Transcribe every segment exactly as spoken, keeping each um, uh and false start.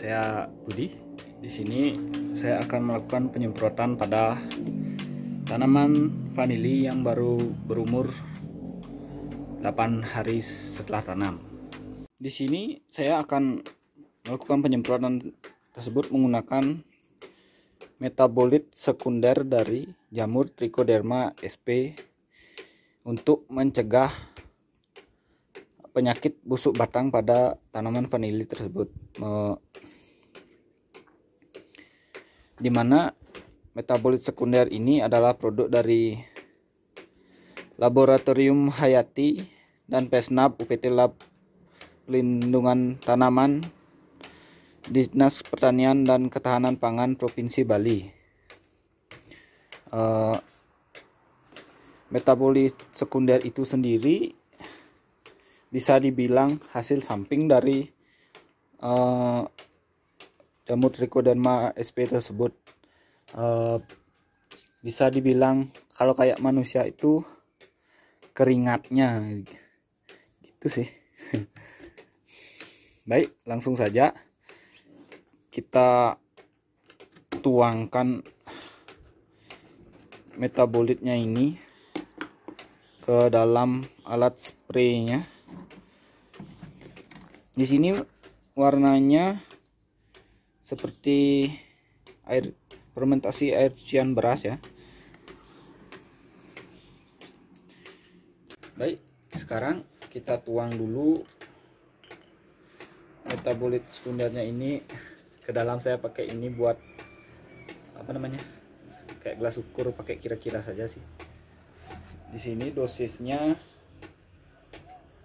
Saya Budi. Di sini saya akan melakukan penyemprotan pada tanaman vanili yang baru berumur delapan hari setelah tanam. Di sini saya akan melakukan penyemprotan tersebut menggunakan metabolit sekunder dari jamur Trichoderma spp. untuk mencegah penyakit busuk batang pada tanaman vanili tersebut, dimana metabolit sekunder ini adalah produk dari Laboratorium Hayati dan Pesnab U P T Lab Pelindungan Tanaman Dinas Pertanian dan Ketahanan Pangan Provinsi Bali. uh, Metabolit sekunder itu sendiri bisa dibilang hasil samping dari uh, jamur Trichoderma spp. tersebut. Uh, bisa dibilang kalau kayak manusia itu keringatnya gitu sih. Baik, langsung saja kita tuangkan metabolitnya ini ke dalam alat spraynya. Di sini warnanya seperti air fermentasi air cucian beras ya. Baik, sekarang kita tuang dulu metabolit sekundernya ini ke dalam. Saya pakai ini buat apa namanya? Kayak gelas ukur, pakai kira-kira saja sih. Di sini dosisnya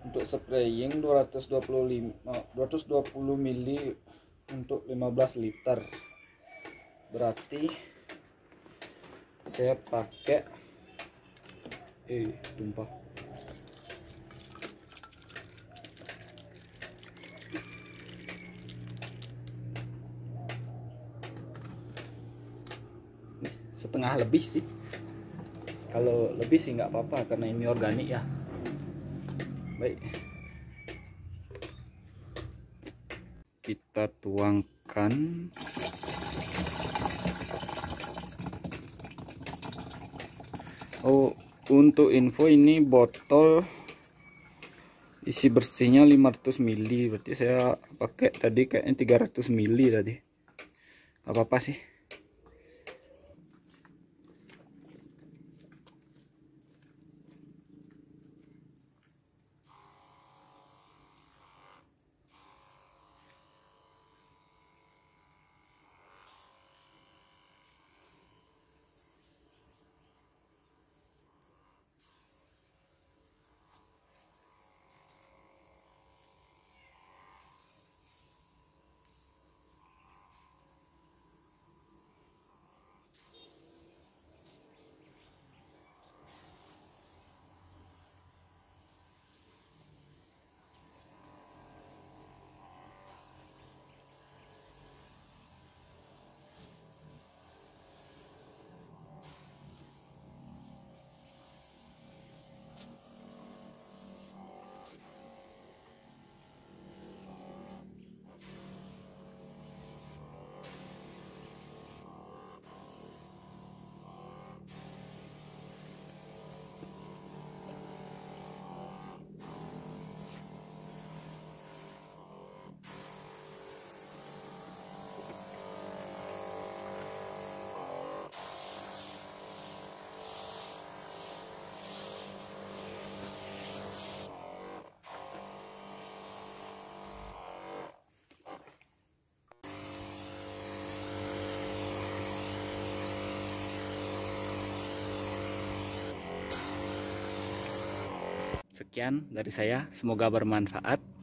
untuk spraying dua ratus dua puluh mili untuk lima belas liter. Berarti saya pakai eh tumpah. Setengah lebih sih. Kalau lebih sih nggak apa-apa karena ini organik ya. Baik, kita tuangkan oh untuk info ini botol isi bersihnya lima ratus mili, berarti saya pakai tadi kayaknya tiga ratus mili tadi. Gak apa-apa sih. Sekian dari saya, semoga bermanfaat.